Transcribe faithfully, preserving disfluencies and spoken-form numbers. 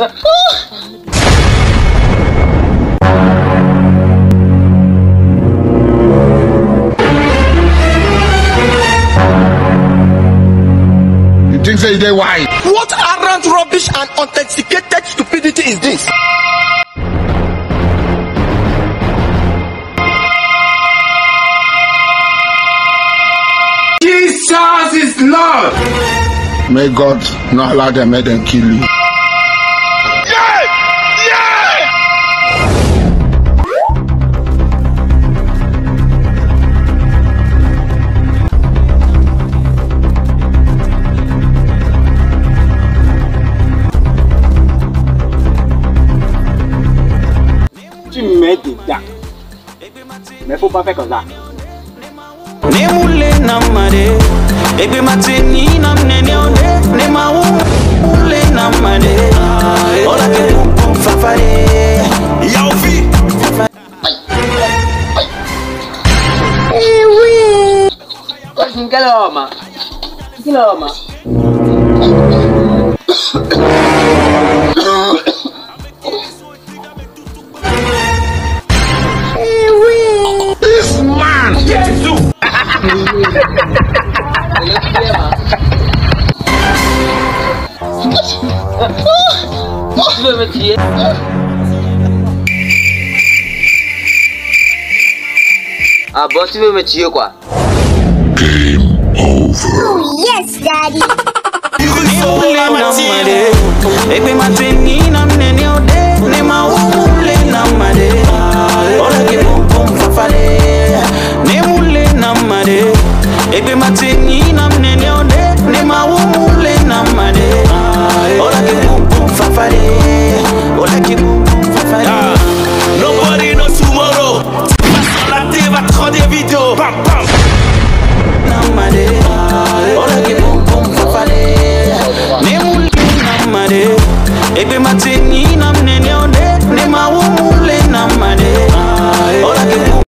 You think say they why? What arrant rubbish and authenticated stupidity is this? Jesus is Lord. May God not allow them, let them kill you. Yeah! Yeah! Tu mets des dents. Mais faut pas faire comme ça. Nemule namade, ebe mateni namneni ode, nemau ule namade. Ola ke pum fafare, yaovi. Eh oui. Quasi galoma, galoma. Eh oui. This man get to. Ah bon, tu veux me tuer quoi? Game over. Oh yes, daddy. Ebe mateni na mnene ode, ne mawumule na made. Ola ke bum bum fafare, ola ke bum bum fafare. Nobody knows tomorrow. La télé va prendre des vidéos. Bam bam. Na made, ola ke bum bum fafare. Ne mule na made, ebe mateni na.